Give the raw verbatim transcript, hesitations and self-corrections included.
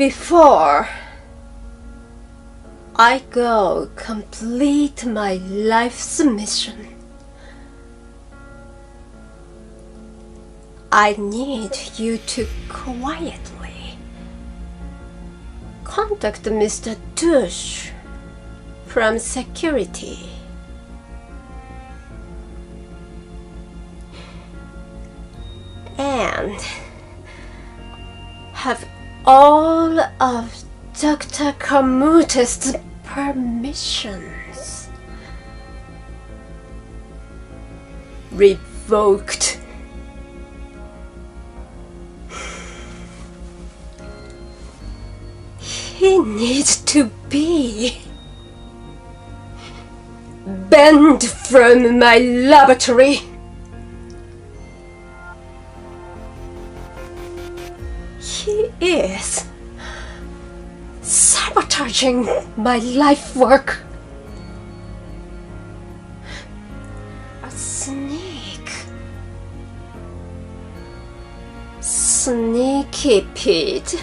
before I go complete my life's mission, I need you to quietly contact Mister Touche from security. And have all of Doctor Calmuttez's permissions revoked. He needs to be banned from my laboratory. He is sabotaging my life work. A sneak. Sneaky Pete.